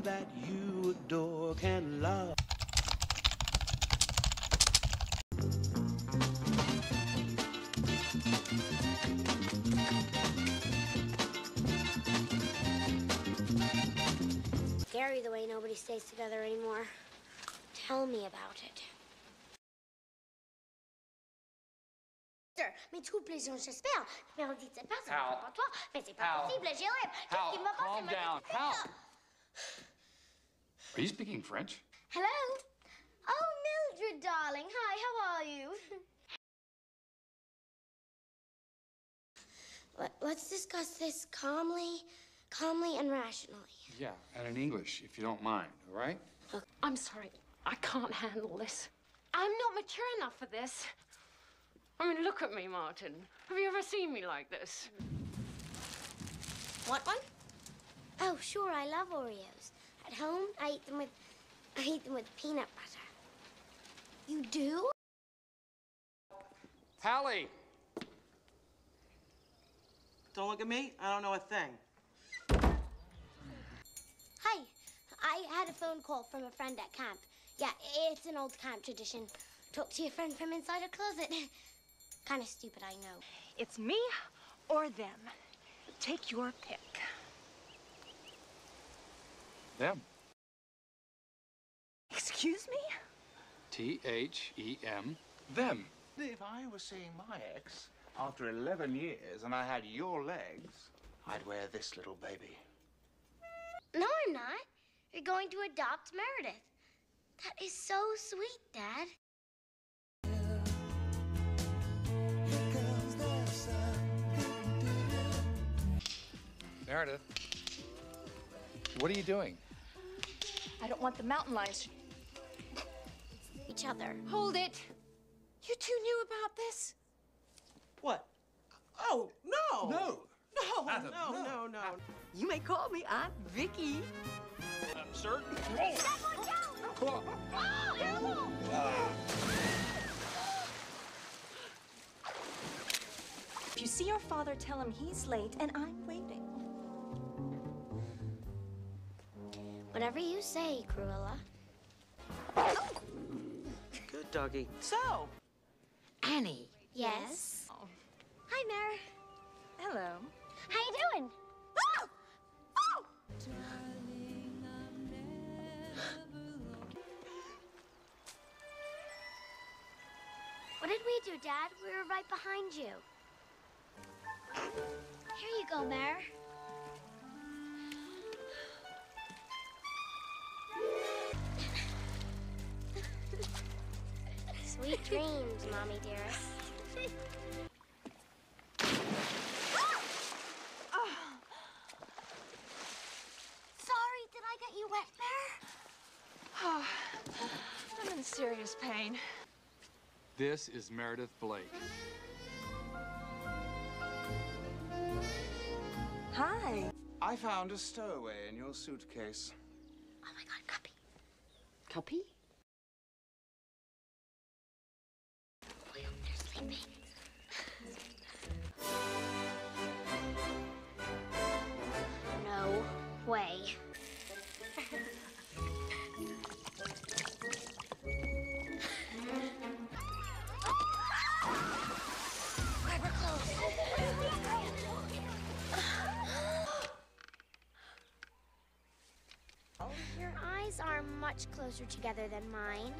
one that you adore can love. Scary the way nobody stays together anymore. Tell me about it. Mais tous les gens j'espère. Meredith, c'est pas ça, c'est pas toi. Mais c'est pas possible, j'ai rêve. Qu'est-ce qui me rend, c'est ma petite fille. Are you speaking French? Hello. Oh, Mildred, darling. Hi, how are you? Let's discuss this calmly and rationally. Yeah, and in English, if you don't mind, all right? Okay. I'm sorry. I can't handle this. I'm not mature enough for this. I mean, look at me, Martin. Have you ever seen me like this? Want one? Oh, sure, I love Oreos. At home, I eat them with peanut butter. You do? Hallie! Don't look at me. I don't know a thing. Hi. I had a phone call from a friend at camp. Yeah, it's an old camp tradition. Talk to your friend from inside a closet. Kind of stupid, I know. It's me or them. Take your pick. Them. Excuse me? T-H-E-M. Them. If I was seeing my ex after 11 years and I had your legs, I'd wear this little baby. No, I'm not. You're going to adopt Meredith. That is so sweet, Dad. Meredith, what are you doing? I don't want the mountain lions to each other. Hold it. You two knew about this? What? Oh, no. No. No, Adam, no. You may call me Aunt Vicky. Sir? Hey, someone go! Oh, no! If you see your father, tell him he's late and I'm waiting. Whatever you say, Cruella. Oh. Good doggy. So, Annie. Yes? Oh. Hi, Mayor. Hello. How you doing? Oh! Oh! What did we do, Dad? We were right behind you. Here you go, Mayor. Sweet dreams, Mommy dearest. Oh. Sorry, did I get you wet, Bear? Oh, I'm in serious pain. This is Meredith Blake. Hi. I found a stowaway in your suitcase. Oh my God, Cuppy. Cuppy? No way. We're close. Your eyes are much closer together than mine.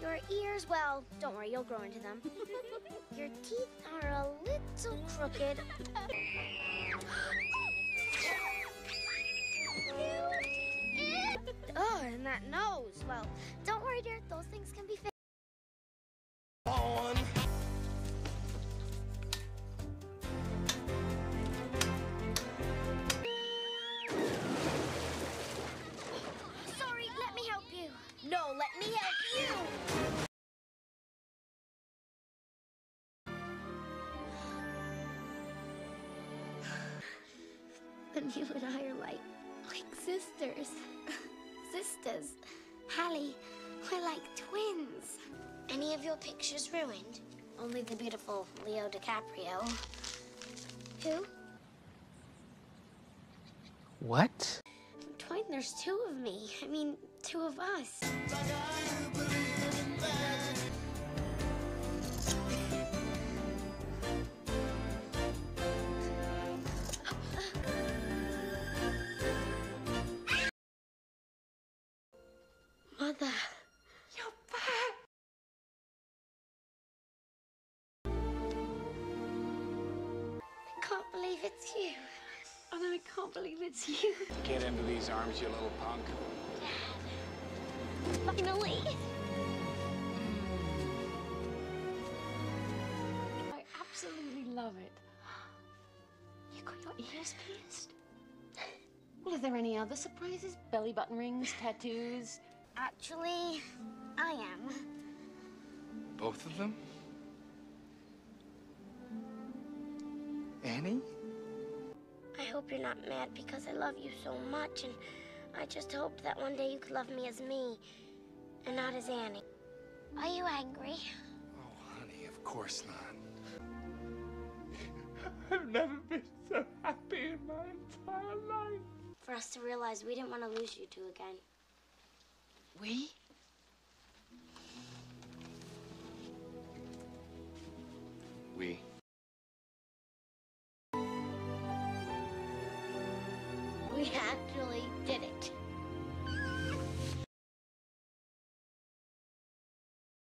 Your ears, well, don't worry, you'll grow into them. Your teeth are a little crooked. Oh, and that nose. Well, don't worry, dear, those things can be fixed. Sorry, let me help you. No, let me help you. You and I are like sisters. Sisters. Hallie, we're like twins. Any of your pictures ruined? Only the beautiful Leo DiCaprio. Who? What? join, there's two of me. I mean, two of us. Mother. You're back. I can't believe it's you. Oh, no, I can't believe it's you. Get into these arms, you little punk. Dad. Finally. I absolutely love it. You got your ears pierced? Well, are there any other surprises? Belly button rings, tattoos? Actually, I am. Both of them? Annie? I hope you're not mad because I love you so much, and I just hoped that one day you could love me and not as Annie. Are you angry? Oh, honey, of course not. I've never been so happy in my entire life. For us to realize we didn't want to lose you two again. We? We. We actually